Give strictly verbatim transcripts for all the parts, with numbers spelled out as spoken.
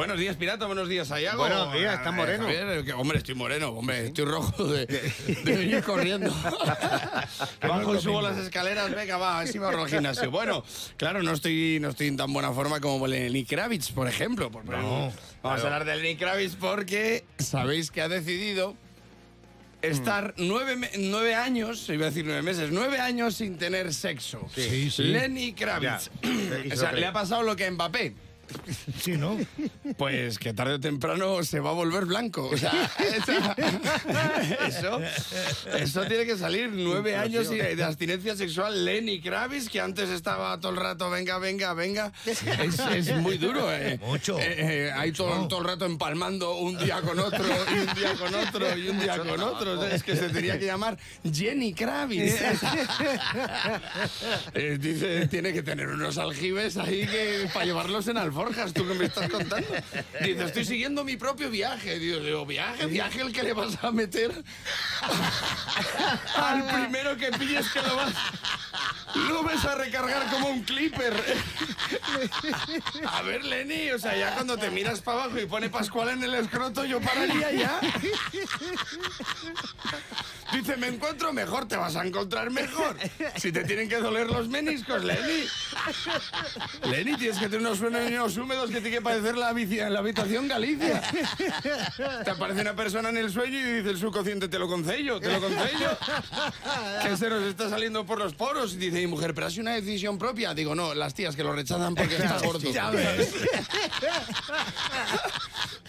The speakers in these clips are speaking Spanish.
Buenos días, pirata, buenos días, Ayago. Buenos días, ¿estás moreno? Eh, hombre, estoy moreno, hombre, estoy rojo de, de venir corriendo. Bajo y subo las escaleras, venga, va, así me ahorro el gimnasio. Bueno, claro, no estoy, no estoy en tan buena forma como Lenny Kravitz, por ejemplo. Por, no, vamos claro. a hablar de Lenny Kravitz porque sabéis que ha decidido estar nueve, nueve años, iba a decir nueve meses, nueve años sin tener sexo. Sí, sí. Lenny Kravitz. Ya, o sea, le ha pasado lo que a Mbappé. Sí, ¿no? Pues que tarde o temprano se va a volver blanco. O sea, eso, eso tiene que salir. Nueve años de abstinencia sexual. Lenny Kravitz, que antes estaba todo el rato, venga, venga, venga. Es, es muy duro, ¿eh? Mucho. Eh, eh, hay todo, todo el rato empalmando un día con otro, y un día con otro, y un día con otro. Es que se tenía que llamar Jenny Kravitz. Eh, dice, tiene que tener unos aljibes ahí que, para llevarlos en alfa. Borjas, tú que me estás contando. Dice, estoy siguiendo mi propio viaje. Dios, digo, viaje, viaje el que le vas a meter al primero que pilles que lo vas... Lo ves a recargar como un clipper. A ver, Lenny, o sea, ya cuando te miras para abajo y pone Pascual en el escroto, yo pararía ya. Dice, me encuentro mejor, te vas a encontrar mejor. Si te tienen que doler los meniscos, Lenny. Lenny, tienes que tener unos sueños húmedos que tiene que parecer la, la habitación Galicia. Te aparece una persona en el sueño y dice, el subconsciente, te lo concello, te lo concello. Que se nos está saliendo por los poros. Y dice, mi mujer, pero ha sido una decisión propia. Digo, no, las tías que lo rechazan porque está gordo. Ya ves.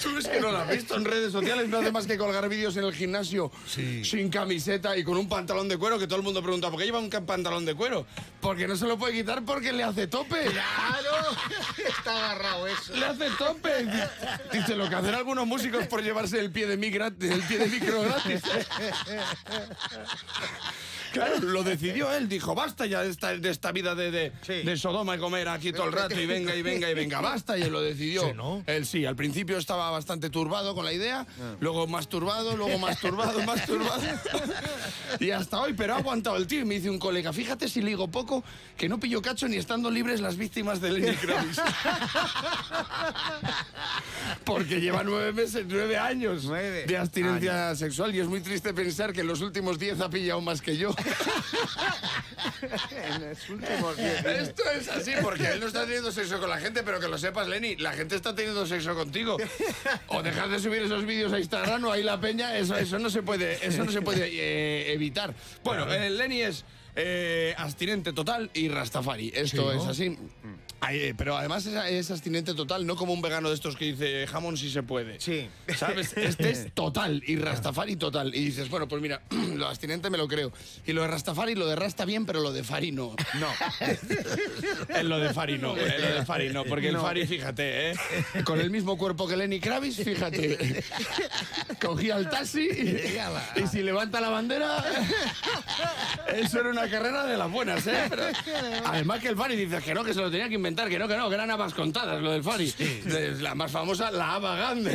Tú es que no la has visto en redes sociales, no hace más que colgar vídeos en el gimnasio, sí, sin camiseta y con un pantalón de cuero, que todo el mundo pregunta, ¿por qué lleva un pantalón de cuero? Porque no se lo puede quitar porque le hace tope. ¡Claro! Está agarrado eso. ¡Le hace tope! Dice, lo que hacen algunos músicos por llevarse el pie de, mi gratis, el pie de micro gratis. Claro, lo decidió él, dijo, basta ya de esta, de esta vida de, de, sí. de Sodoma y comer aquí todo el rato y venga y venga y venga, basta, y él lo decidió. Sí, ¿no? Él sí, al principio estaba bastante turbado con la idea, ah. luego más turbado, luego más turbado, más turbado, y hasta hoy, pero ha aguantado el tío. Y me dice un colega, fíjate si ligo poco, que no pillo cacho ni estando libres las víctimas de Lenny Kravitz. Porque lleva nueve meses, nueve años nueve. de abstinencia años. sexual, y es muy triste pensar que en los últimos diez ha pillado más que yo. En los últimos diez. Esto es así, porque él no está teniendo sexo con la gente, pero que lo sepas, Lenny, la gente está teniendo sexo contigo. O dejar de subir esos vídeos a Instagram o ahí la peña, eso, eso no se puede, eso no se puede eh, evitar. Bueno, eh, Lenny es eh, abstinente total y rastafari, esto sí, ¿no? es así. Ay, pero además es, es abstinente total, no como un vegano de estos que dice jamón si se puede. Sí. ¿Sabes? Este es total y rastafari total. Y dices, bueno, pues mira, lo abstinente me lo creo. Y lo de rastafari, lo de rasta bien, pero lo de fari no. No. Es lo de fari no. Es lo de fari no. Porque no. el fari, fíjate, ¿eh? Con el mismo cuerpo que Lenny Kravitz, fíjate. Cogía el taxi y, y si levanta la bandera... Eso era una carrera de las buenas, ¿eh? Pero, además que el fari dice que no, que se lo tenía que inventar. Que no, que no, que eran habas contadas, lo del fari. Sí. La más famosa, la haba Gandhi.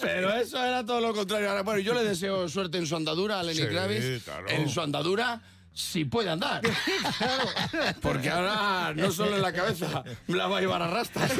Pero eso era todo lo contrario. Ahora, bueno, yo le deseo suerte en su andadura a Lenny sí, Kravitz. Claro. En su andadura... Si puede andar. Claro. Porque ahora no solo en la cabeza, me la va a llevar a rastas.